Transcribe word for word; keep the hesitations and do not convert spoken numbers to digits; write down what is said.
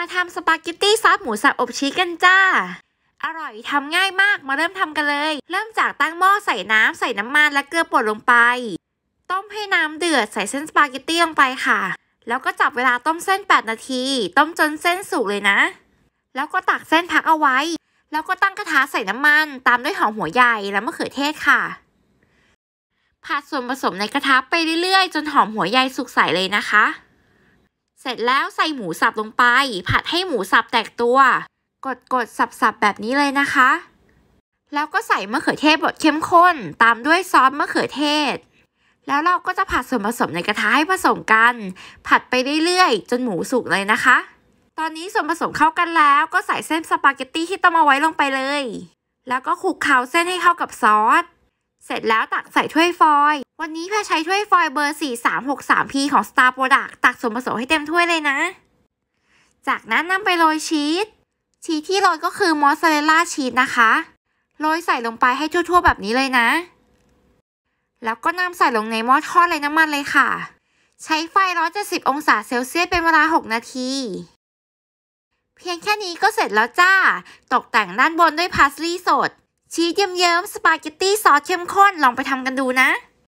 มาทำสปาเกตตี้ซอสหมูสับอบชีสกันจ้าอร่อยทำง่ายมากมาเริ่มทำกันเลยเริ่มจากตั้งหม้อใส่น้ำใส่น้ำมันและเกลือป่นลงไปต้มให้น้ำเดือดใส่เส้นสปาเกตตี้ลงไปค่ะแล้วก็จับเวลาต้มเส้นแปดนาทีต้มจนเส้นสุกเลยนะแล้วก็ตักเส้นพักเอาไว้แล้วก็ตั้งกระทะใส่น้ำมันตามด้วยหอมหัวใหญ่และมะเขือเทศค่ะผัดส่วนผสมในกระทะไปเรื่อยๆจนหอมหัวใหญ่สุกใสเลยนะคะเสร็จแล้วใส่หมูสับลงไปผัดให้หมูสับแตกตัวกดกดสับๆแบบนี้เลยนะคะแล้วก็ใส่มะเขือเทศบดเข้มข้นตามด้วยซอสมะเขือเทศแล้วเราก็จะผัดส่วนผสมในกระทะให้ผสมกันผัดไปเรื่อยๆจนหมูสุกเลยนะคะตอนนี้ส่วนผสมเข้ากันแล้วก็ใส่เส้นสปาเกตตี้ที่ต้มเอาไว้ลงไปเลยแล้วก็คลุกเคล้าเส้นให้เข้ากับซอสเสร็จแล้วตักใส่ถ้วยฟอยล์วันนี้แพรใช้ถ้วยฟอยล์เบอร์ สี่สามหกสามพี ของ Star Products ตักส่วนผสมให้เต็มถ้วยเลยนะจากนั้นนำไปโรยชีสชีสที่โรยก็คือมอสซาเรลล่าชีสนะคะโรยใส่ลงไปให้ทั่วๆแบบนี้เลยนะแล้วก็นำใส่ลงในหม้อทอดไร้น้ำมันเลยค่ะใช้ไฟหนึ่งร้อยเจ็ดสิบองศาเซลเซียสเป็นเวลาหกนาทีเพียงแค่นี้ก็เสร็จแล้วจ้าตกแต่งด้านบนด้วยพาร์สลีย์สดชีสเยิ้มๆสปาเกตตี้ซอสเข้มข้นลองไปทำกันดูนะ